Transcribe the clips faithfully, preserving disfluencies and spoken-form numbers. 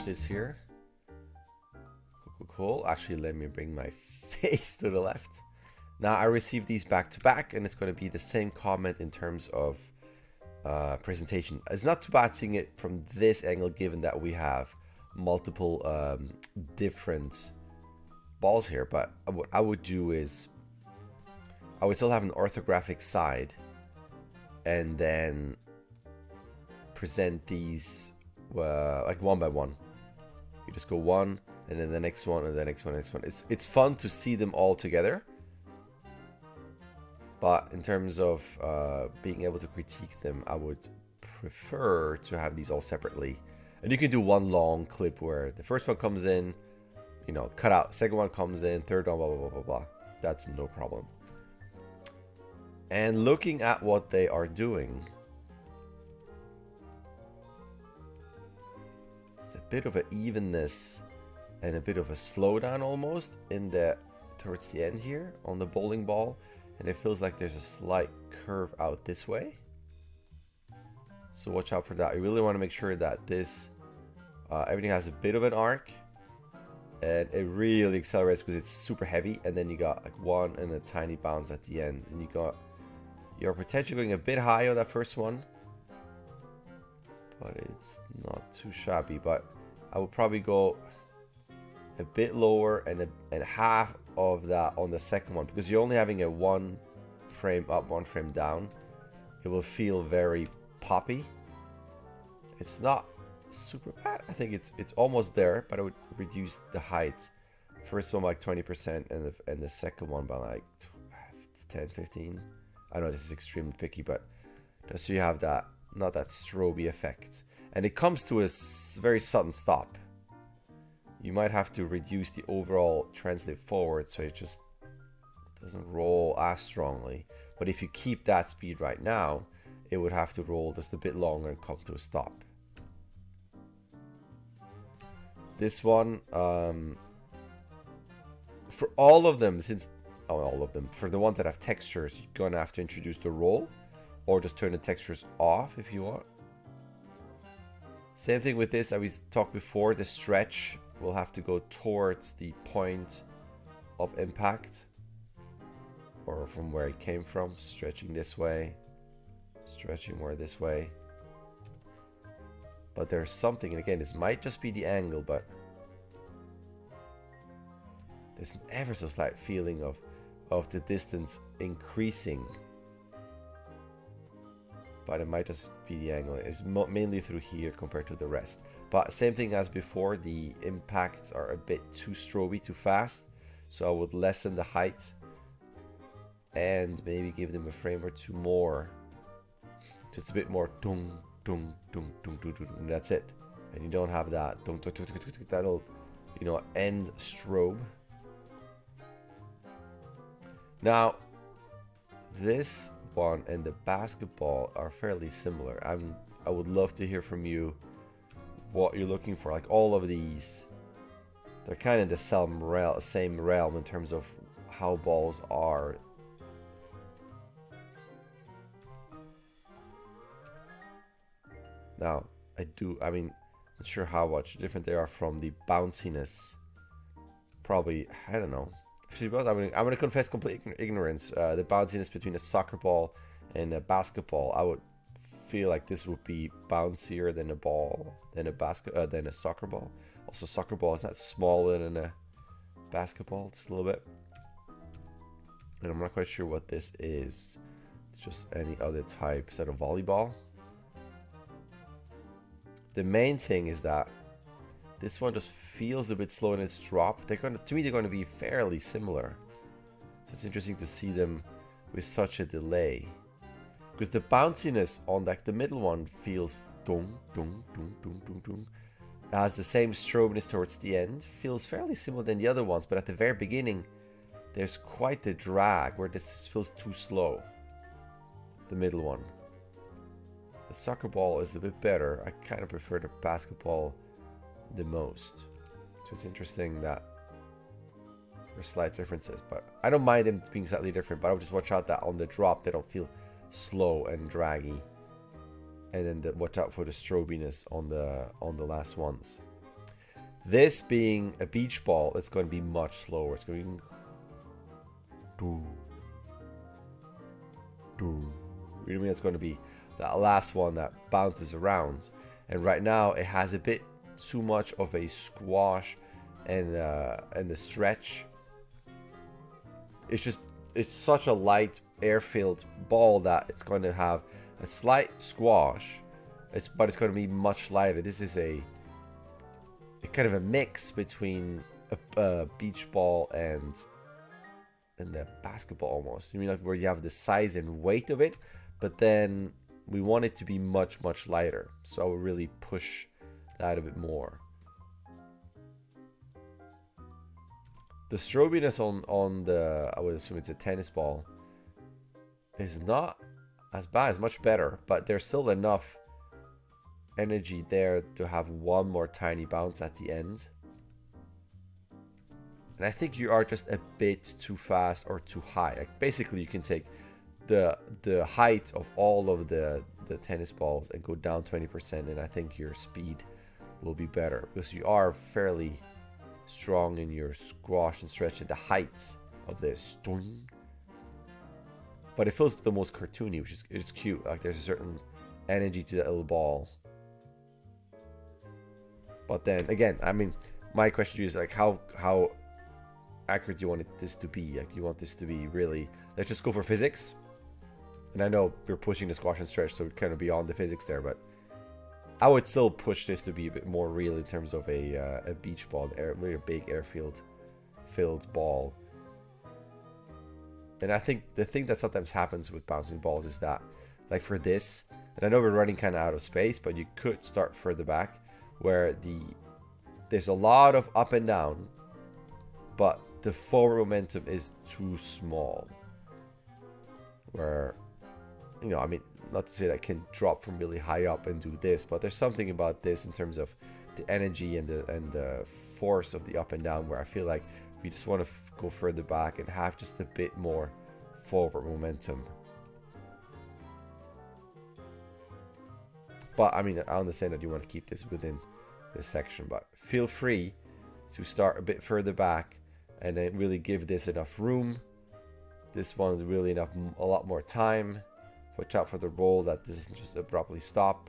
finish this here. Cool, cool, cool. Actually, let me bring my face to the left. Now I received these back to back, and it's going to be the same comment in terms of uh, presentation. It's not too bad seeing it from this angle, given that we have multiple um, different balls here. But what I would do is I would still have an orthographic side and then present these uh, like one by one. You just go one, and then the next one, and the next one, next one. It's, it's fun to see them all together. But in terms of uh, being able to critique them, I would prefer to have these all separately. And you can do one long clip where the first one comes in, you know, cut out, second one comes in, third one, blah, blah, blah, blah, blah. That's no problem. And looking at what they are doing, it's a bit of an evenness and a bit of a slowdown almost in the, towards the end here on the bowling ball. And it feels like there's a slight curve out this way. So watch out for that. You really want to make sure that this, uh, everything has a bit of an arc. And it really accelerates because it's super heavy. And then you got like one and a tiny bounce at the end. And you got, you're potentially going a bit high on that first one. But it's not too shabby. But I would probably go a bit lower and, a, and half of that on the second one, because you're only having a one frame up, one frame down. It will feel very poppy. It's not super bad. I think it's it's almost there, but I would reduce the height. First one like twenty percent and the, and the second one by like ten, fifteen. I know this is extremely picky, but just so you have that, not that strobe effect. And it comes to a very sudden stop. You might have to reduce the overall translate forward so it just doesn't roll as strongly. But if you keep that speed right now, it would have to roll just a bit longer and come to a stop. This one, um, for all of them, since oh, all of them, for the ones that have textures, you're gonna have to introduce the roll or just turn the textures off if you want. Same thing with this, as we talked before, the stretch will have to go towards the point of impact or from where it came from, stretching this way, stretching more this way. But there's something, and again, this might just be the angle, but there's an ever so slight feeling of, of the distance increasing. But it might just be the angle. It's mainly through here compared to the rest. But same thing as before, the impacts are a bit too stroby, too fast. So I would lessen the height and maybe give them a frame or two more. Just a bit more. Dum, dum, dum, dum, dum, dum, dum. That's it. And you don't have that. Dum, dum, dum, dum, dum, dum. That'll, you know, end strobe. Now, this one and the basketball are fairly similar. I'm, I would love to hear from you what you're looking for. Like all of these, they're kind of the same realm, same realm in terms of how balls are. Now, I do, I mean, not sure how much different they are from the bounciness. Probably, I don't know. Actually, both. I'm going to confess complete ignorance. Uh, the bounciness between a soccer ball and a basketball, I would feel like this would be bouncier than a ball, than a basket, uh, than a soccer ball. Also, soccer ball is not smaller than a basketball, just a little bit. And I'm not quite sure what this is. It's just any other type. Is that a volleyball? The main thing is that this one just feels a bit slow in its drop. They're going to, to me, they're going to be fairly similar. So it's interesting to see them with such a delay. Because the bounciness on like the middle one feels dum, dum, dum, dum, dum, dum. It has the same strobiness towards the end. Feels fairly similar than the other ones, but at the very beginning, there's quite the drag where this feels too slow. The middle one. The soccer ball is a bit better. I kind of prefer the basketball the most. So it's interesting that there's slight differences, but I don't mind them being slightly different, but I would just watch out that on the drop they don't feel slow and draggy, and then the, watch out for the strobiness on the on the last ones. This being a beach ball, it's going to be much slower. It's going to be... Doo. Doo. You know what I mean? It's going to be that last one that bounces around. And right now, it has a bit too much of a squash and uh, and the stretch. It's just... It's such a light air-filled ball that it's going to have a slight squash, it's, but it's going to be much lighter. This is a, a kind of a mix between a, a beach ball and and the basketball almost. You mean like where you have the size and weight of it, but then we want it to be much much lighter. So I would really push that a bit more. The strobiness on, on the, I would assume it's a tennis ball, is not as bad. It's much better, but there's still enough energy there to have one more tiny bounce at the end. And I think you are just a bit too fast or too high. Like basically, you can take the the height of all of the, the tennis balls and go down twenty percent, and I think your speed will be better because you are fairly... strong in your squash and stretch at the heights of this, but it feels the most cartoony, which is it's cute. Like there's a certain energy to that little ball. But then again, I mean, my question to you is like, how how accurate do you want it, this to be? Like, do you want this to be really? Let's just go for physics. And I know we're pushing the squash and stretch, so we're kind of beyond the physics there, but. I would still push this to be a bit more real in terms of a, uh, a beach ball, a really big airfield filled ball. And I think the thing that sometimes happens with bouncing balls is that, like for this, and I know we're running kind of out of space, but you could start further back where the there's a lot of up and down, but the forward momentum is too small. Where, you know, I mean, not to say that I can drop from really high up and do this, but there's something about this in terms of the energy and the and the force of the up and down where I feel like we just want to go further back and have just a bit more forward momentum. But I mean, I understand that you want to keep this within this section, but feel free to start a bit further back and then really give this enough room. This one's really enough, a lot more time. Watch out for the roll that this doesn't just abruptly stop.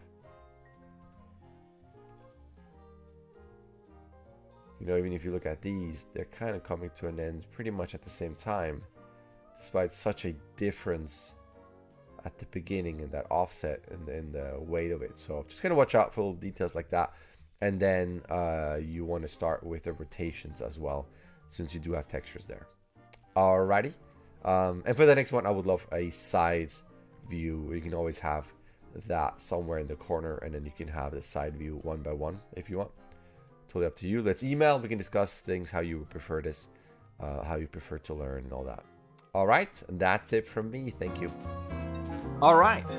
You know, even if you look at these, they're kind of coming to an end pretty much at the same time, despite such a difference at the beginning and that offset and, and the weight of it. So just kind of watch out for little details like that. And then uh, you want to start with the rotations as well, since you do have textures there. Alrighty. Um, and for the next one, I would love a side view. You can always have that somewhere in the corner, and then you can have the side view one by one if you want. Totally up to you. Let's email. We can discuss things, how you would prefer this, uh, how you prefer to learn and all that. All right, and that's it from me. Thank you. All right,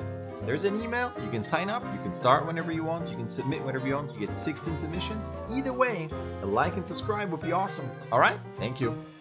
there's an email. You can sign up. You can start whenever you want. You can submit whenever you want. You get sixteen submissions. Either way, a like and subscribe would be awesome. All right, thank you.